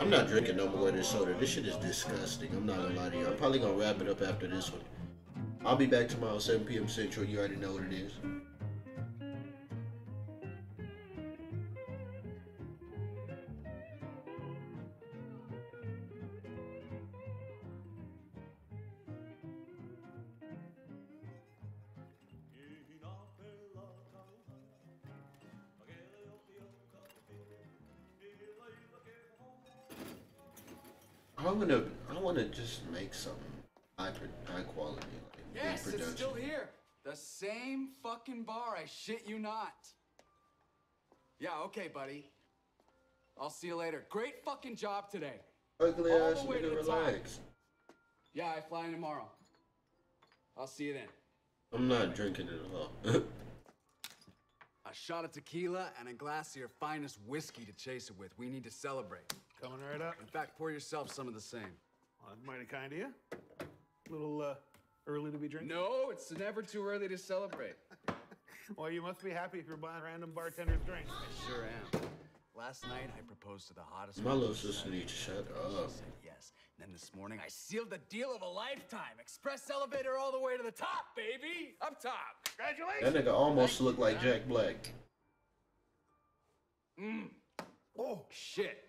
I'm not drinking no more of this soda. This shit is disgusting. I'm not gonna lie to you. I'm probably gonna wrap it up after this one. I'll be back tomorrow, 7 p.m. Central. You already know what it is. I wanna just make something high quality. Like, yes, it's still here. The same fucking bar. I shit you not. Yeah, okay, buddy. I'll see you later. Great fucking job today. Ugly ass nigga, relax. Yeah, I fly in tomorrow. I'll see you then. I'm not drinking it at all. A shot of tequila and a glass of your finest whiskey to chase it with. We need to celebrate. Coming right up. In fact, pour yourself some of the same. Well, that's mighty kind of you. A little early to be drinking? No, it's never too early to celebrate. Well, you must be happy if you're buying random bartender's drinks. I sure am. Last night, I proposed to the hottest... My little sister needs to shut up. She said yes. And then this morning, I sealed the deal of a lifetime. Express elevator all the way to the top, baby. Up top. Congratulations. That nigga almost looked like Jack Black. Oh, shit.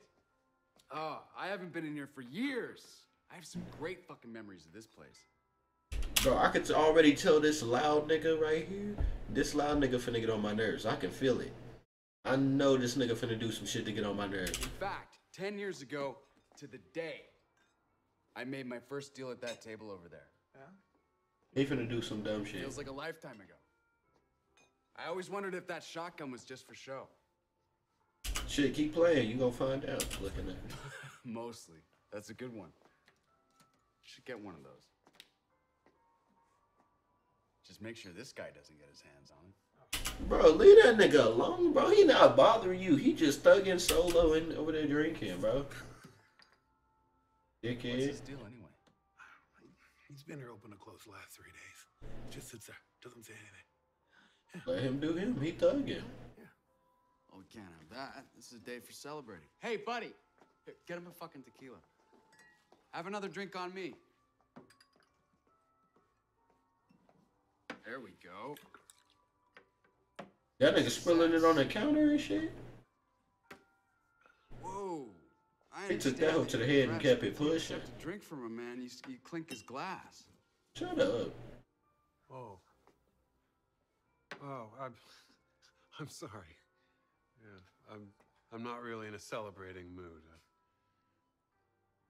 Oh, I haven't been in here for years. I have some great fucking memories of this place. Bro, I could already tell this loud nigga right here. This loud nigga finna get on my nerves. I can feel it. I know this nigga finna do some shit to get on my nerves. In fact, 10 years ago to the day, I made my first deal at that table over there. Yeah? He finna do some dumb shit. Feels like a lifetime ago. I always wondered if that shotgun was just for show. Shit, keep playing. You gonna find out. Looking at it. Mostly. That's a good one. Should get one of those. Just make sure this guy doesn't get his hands on it. Bro, leave that nigga alone, bro. He not bothering you. He just thugging solo and over there drinking, bro. Dickhead. What's his deal anyway? He's been here open to close the last 3 days. Just sits there. Doesn't say anything. Let him do him. He thugging. Oh, we can't have that. This is a day for celebrating. Hey, buddy. Here, get him a fucking tequila. Have another drink on me. There we go. That nigga spilling it on the counter and shit. Whoa. He took that hook to the head and kept it pushing. You have to drink from him, man. You clink his glass. Shut up. Oh. Oh, I'm sorry. Yeah, I'm not really in a celebrating mood.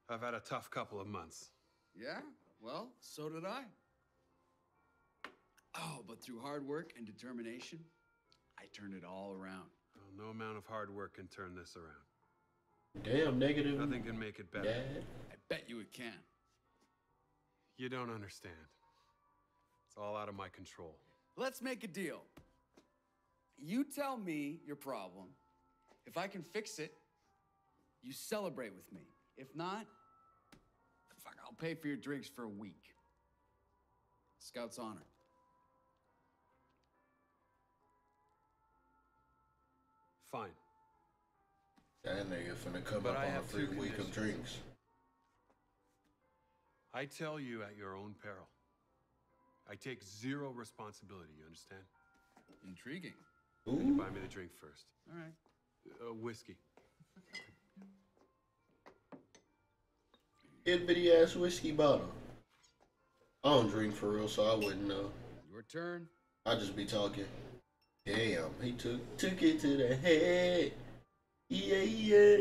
I've had a tough couple of months. Yeah, well, so did I. Oh, but through hard work and determination, I turned it all around. Well, no amount of hard work can turn this around. Damn, negative. Nothing can make it better. Dad. I bet you it can. You don't understand. It's all out of my control. Let's make a deal. You tell me your problem. If I can fix it, you celebrate with me. If not, fuck, I'll pay for your drinks for a week. Scout's honor. Fine. That nigga finna come up on a free week of drinks. I tell you at your own peril. I take zero responsibility, you understand? Intriguing. You buy me the drink first. All right. Whiskey. Big bitty ass whiskey bottle. I don't drink for real, so I wouldn't know. Your turn. I just be talking. Damn, he took it to the head. Yeah, yeah.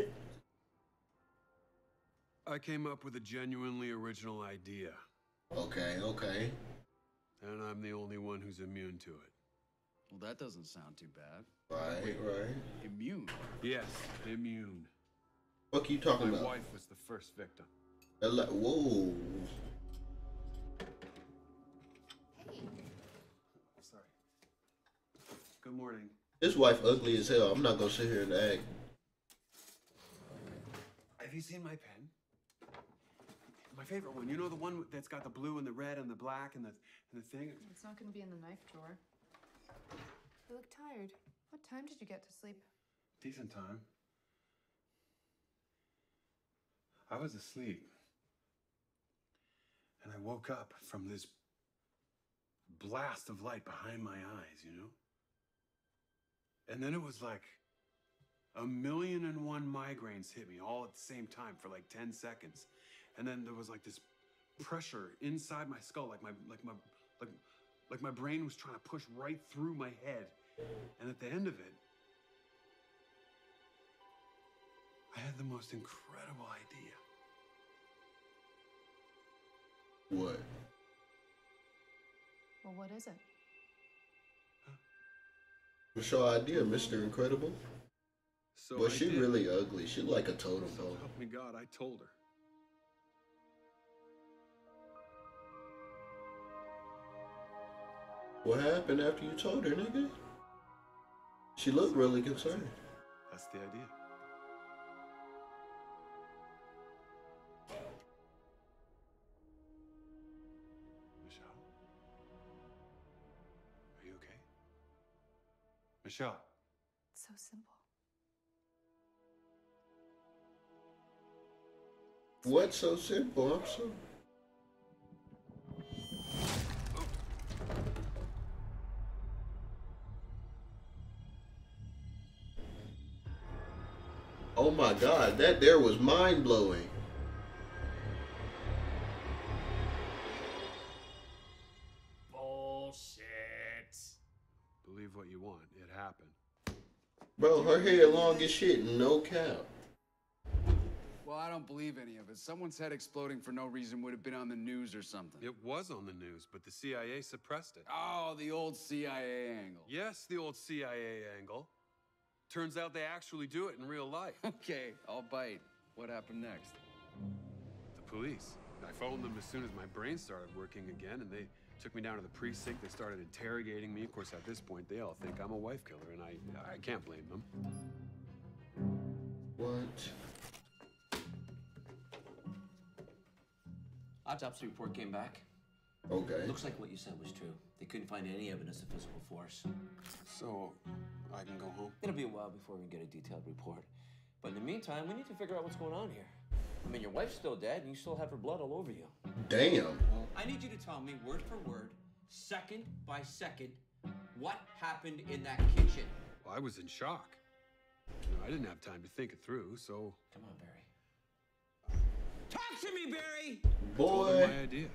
I came up with a genuinely original idea. Okay, okay. And I'm the only one who's immune to it. Well, that doesn't sound too bad. Right, right. Immune. Yes, immune. What are you talking about? My wife was the first victim. Whoa. Hey. Sorry. Good morning. His wife ugly as hell. I'm not gonna sit here and act. Have you seen my pen? My favorite one. You know, the one that's got the blue and the red and the black and the thing. It's not gonna be in the knife drawer. You look tired. What time did you get to sleep? Decent time. I was asleep. And I woke up from this blast of light behind my eyes, you know? And then it was like 1,000,001 migraines hit me all at the same time for like 10 seconds. And then there was like this pressure inside my skull, like my brain was trying to push right through my head. And at the end of it, I had the most incredible idea. What? Well, what is it? Huh? What's your idea, Mr. Incredible? So well, she really ugly. She like a totem pole. Help me God, I told her. What happened after you told her, nigga? She looked really concerned. That's the idea. Michelle? Are you okay? Michelle? It's so simple. What's so simple? I'm so... Oh my God, that there was mind-blowing. Bullshit. Believe what you want, it happened. Bro, her hair long as shit, no cap. Well, I don't believe any of it. Someone's head exploding for no reason would have been on the news or something. It was on the news, but the CIA suppressed it. Oh, the old CIA angle. Yes, the old CIA angle. Turns out they actually do it in real life. Okay, I'll bite. What happened next? The police. I phoned them as soon as my brain started working again, and they took me down to the precinct. They started interrogating me. Of course, at this point, they all think I'm a wife killer, and I can't blame them. What? Autopsy report came back. Okay. Looks like what you said was true. They couldn't find any evidence of physical force. So, I can go home? It'll be a while before we get a detailed report. But in the meantime, we need to figure out what's going on here. I mean, your wife's still dead, and you still have her blood all over you. Damn. Well, I need you to tell me, word for word, second by second, what happened in that kitchen. Well, I was in shock. You know, I didn't have time to think it through, so... Come on, Barry. Talk to me, Barry! Boy! I told him my idea.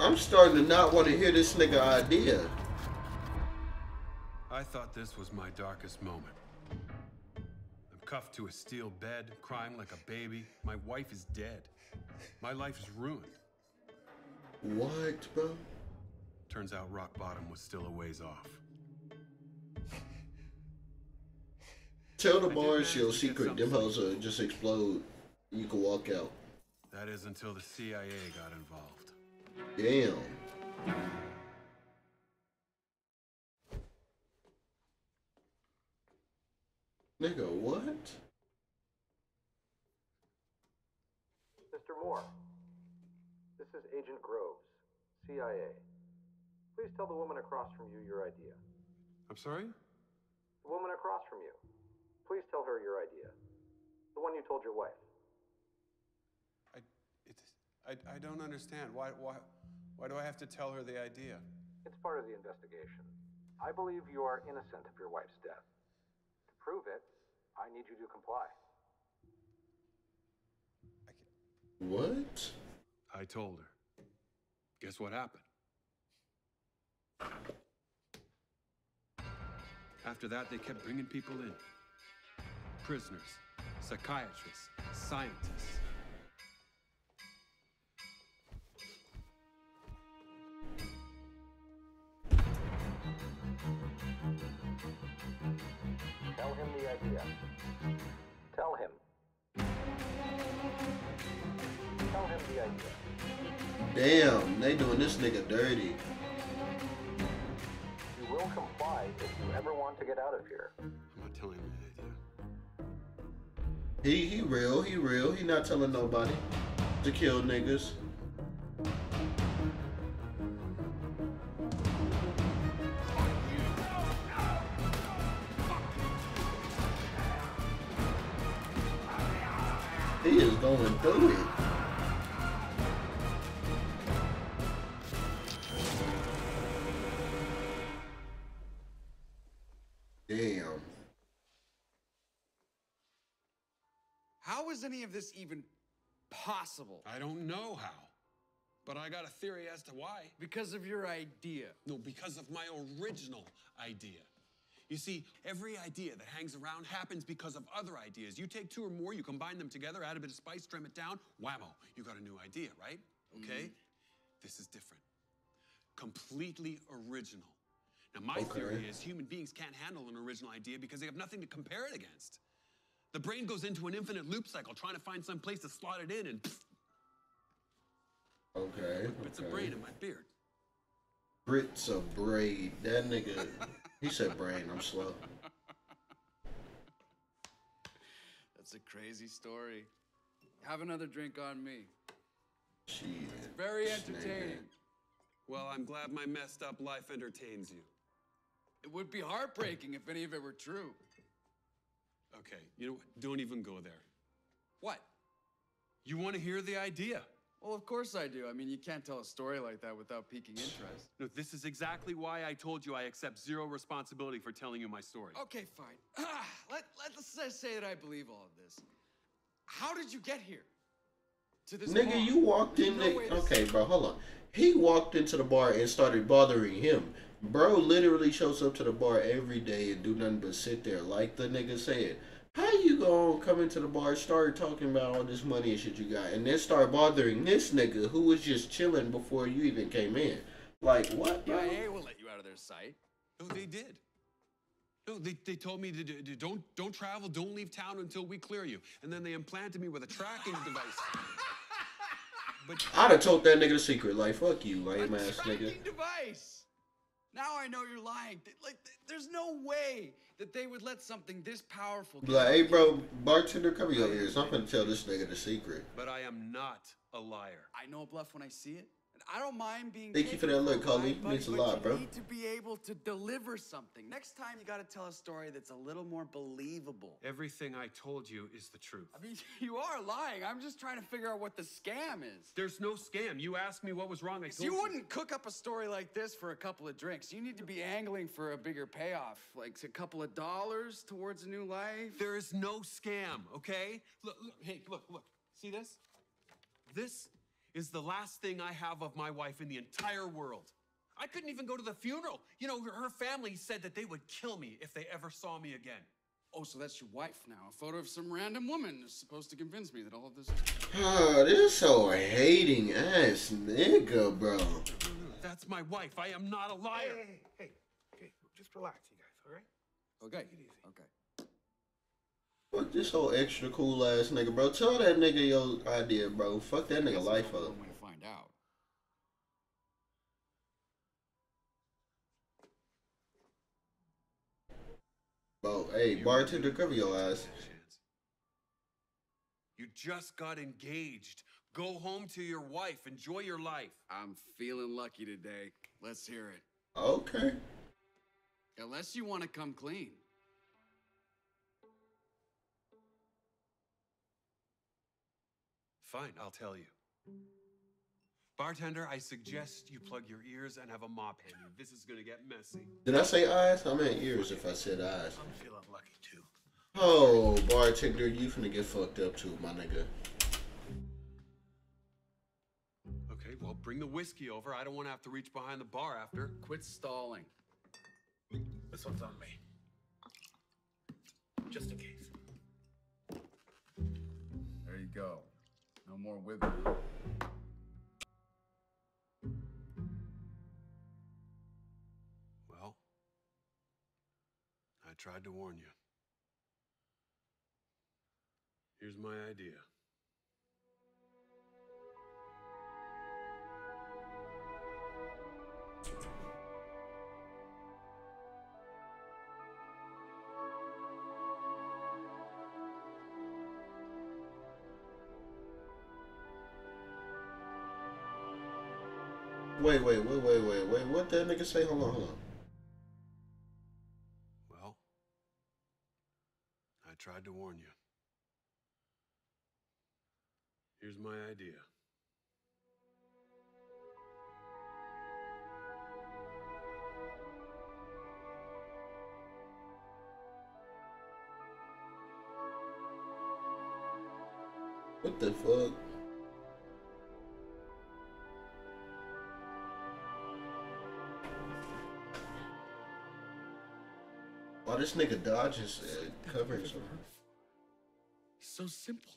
I'm starting to not want to hear this nigga idea. I thought this was my darkest moment. I'm cuffed to a steel bed, crying like a baby. My wife is dead. My life is ruined. What, bro? Turns out rock bottom was still a ways off. Tell the bars your secret, them hoes will just explode. You can walk out. That is until the CIA got involved. Damn. Nigga, what? Mr. Moore, this is Agent Groves, CIA. Please tell the woman across from you your idea. I'm sorry? The woman across from you. Please tell her your idea. The one you told your wife. I don't understand. Why do I have to tell her the idea? It's part of the investigation. I believe you are innocent of your wife's death. To prove it, I need you to comply. I can't. What? I told her. Guess what happened? After that, they kept bringing people in. Prisoners, psychiatrists, scientists. Tell him the idea. Tell him. Tell him the idea. Damn, they doing this nigga dirty. You will comply if you ever want to get out of here. I'm not telling you the idea. He real, he real. He not telling nobody to kill niggas. He is going through it. Damn. How is any of this even possible? I don't know how, but I got a theory as to why. Because of your idea. No, because of my original idea. You see, every idea that hangs around happens because of other ideas. You take two or more, you combine them together, add a bit of spice, trim it down, whammo, you got a new idea, right? Okay? This is different. Completely original. Now, my theory is human beings can't handle an original idea because they have nothing to compare it against. The brain goes into an infinite loop cycle, trying to find some place to slot it in and... Pfft. Okay. It's a brain in my beard. Brits a braid. That nigga, he said brain, I'm slow. That's a crazy story. Have another drink on me. Jeez. It's very entertaining. Well, I'm glad my messed up life entertains you. It would be heartbreaking if any of it were true. Okay, you know what? Don't even go there. What? You want to hear the idea? Well, of course I do. I mean, you can't tell a story like that without piquing interest. No, this is exactly why I told you I accept zero responsibility for telling you my story. Okay, fine. Let's say that I believe all of this. How did you get here? To this nigga, bar? You walked in there. No, okay, bro, hold on. He walked into the bar and started bothering him. Bro literally shows up to the bar every day and do nothing but sit there. Like the nigga said, how you gonna come into the bar, start talking about all this money and shit you got, and then start bothering this nigga who was just chilling before you even came in? Like, what, bro? CIA will let you out of their sight. No, they did. No, they told me to don't travel, don't leave town until we clear you. And then they implanted me with a tracking device. But I'd have told that nigga the secret. Like, fuck you, lame ass nigga. Tracking device. Now I know you're lying. Like, there's no way that they would let something this powerful... Like, hey, bro, bartender, come over here. I'm going to tell this nigga the secret. But I am not a liar. I know a bluff when I see it. And I don't mind being... Thank you for that look, Holly. Means a lot, bro. You need to be able to deliver something. Next time, you got to tell a story that's a little more believable. Everything I told you is the truth. I mean, you are lying. I'm just trying to figure out what the scam is. There's no scam. You asked me what was wrong. I told you. You wouldn't cook up a story like this for a couple of drinks. You need to be angling for a bigger payoff, like a couple of dollars towards a new life. There is no scam, okay? Look, hey, look. See this? This is the last thing I have of my wife in the entire world. I couldn't even go to the funeral. You know, her family said that they would kill me if they ever saw me again. Oh, so that's your wife now. A photo of some random woman is supposed to convince me that all of this... Oh, this so hating ass nigga, bro. That's my wife. I am not a liar. Hey. Okay, just relax, you guys, all right? Okay, okay. Fuck this whole extra cool ass nigga, bro. Tell that nigga your idea, bro. Fuck that nigga life up. I'm gonna find out. Bro, hey, bartender, cover your ass. You just got engaged. Go home to your wife. Enjoy your life. I'm feeling lucky today. Let's hear it. Okay. Unless you want to come clean. Fine, I'll tell you. Bartender, I suggest you plug your ears and have a mop handy. This is gonna get messy. Did I say eyes? I meant ears if I said eyes. I'm feeling lucky too. Oh, bartender, you finna get fucked up too, my nigga. Okay, well, bring the whiskey over. I don't want to have to reach behind the bar after. Quit stalling. This one's on me. Just in case. There you go. No more wiggle. Well, I tried to warn you. Here's my idea. Wait. What that nigga say? Hold on. Well, I tried to warn you. Here's my idea. What the fuck? Why this nigga dodges covers on her? So simple.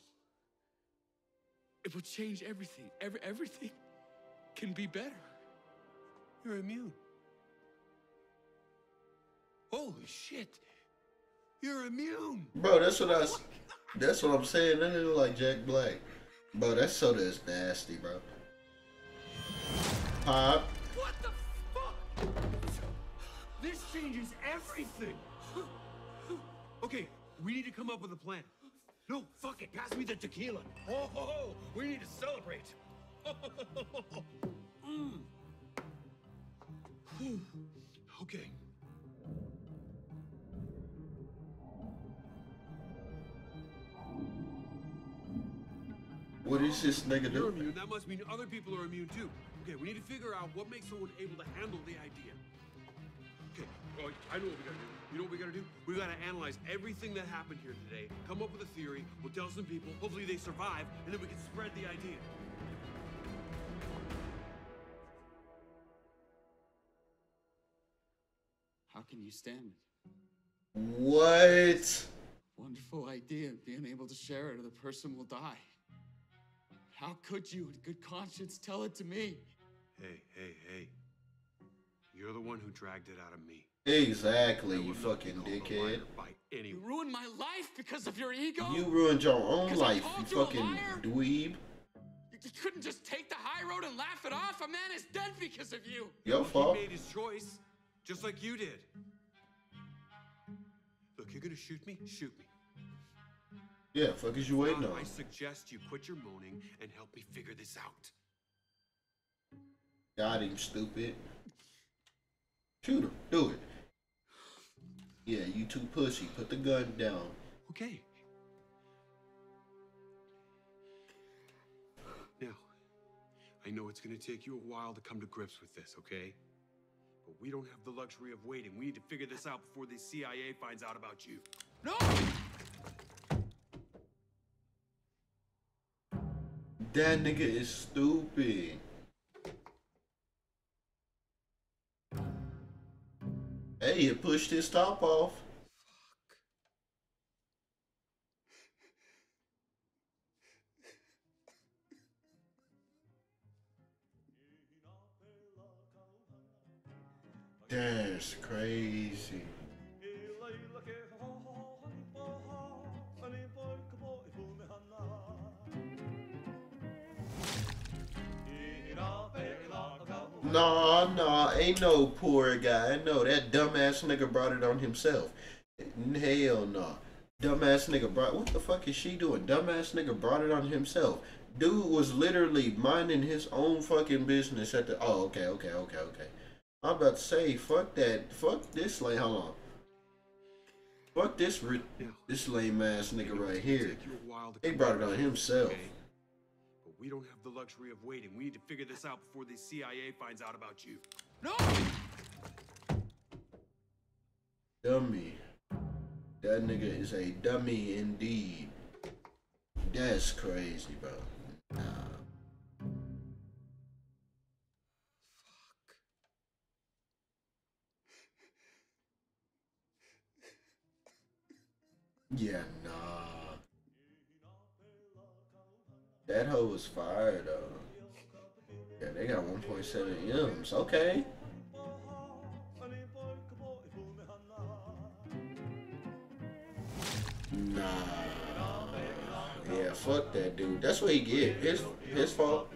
It will change everything. Everything can be better. You're immune. Holy shit. You're immune. Bro, that's what I'm saying. That nigga like Jack Black. Bro, that soda is nasty, bro. Pop. What the fuck? This changes everything. Okay, we need to come up with a plan. No, fuck it. Pass me the tequila. Oh, ho, ho. We need to celebrate. Okay. What is this nigga doing? That must mean other people are immune too. Okay, we need to figure out what makes someone able to handle the idea. Okay, well, I know what we gotta do. You know what we gotta do? We gotta analyze everything that happened here today, come up with a theory, we'll tell some people, hopefully they survive, and then we can spread the idea. How can you stand it? What? Wonderful idea, being able to share it or the person will die. How could you, in good conscience, tell it to me? Hey. You're the one who dragged it out of me. Exactly, you fucking dickhead. You ruined my life because of your ego? You ruined your own life, you fucking dweeb. You couldn't just take the high road and laugh it off? A man is dead because of you. Your fault. He made his choice, just like you did. Look, you're gonna shoot me? Shoot me. Yeah, fuck is you waiting on? I suggest you quit your moaning and help me figure this out. Got him, stupid. Shoot him. Do it. Yeah, you two pussy. Put the gun down. Okay. Now, I know it's going to take you a while to come to grips with this, okay? But we don't have the luxury of waiting. We need to figure this out before the CIA finds out about you. No! That nigga is stupid. Hey, you pushed his top off. Fuck. That's crazy. Nah, ain't no poor guy. No, that dumbass nigga brought it on himself. Hell nah. Dumbass nigga brought... What the fuck is she doing? Dumbass nigga brought it on himself. Dude was literally minding his own fucking business at the... Oh, okay. I'm about to say, fuck that. Fuck this lame... Hold on. Fuck this, this lame-ass nigga right here. They brought it on himself. We don't have the luxury of waiting. We need to figure this out before the CIA finds out about you. No! Dummy. That nigga is a dummy indeed. That's crazy, bro. Nah. Fuck. Yeah, nah. That hoe was fire though. Yeah, they got 1.7 M's. Okay. Nah. Yeah, fuck that dude. That's what he get. His fault.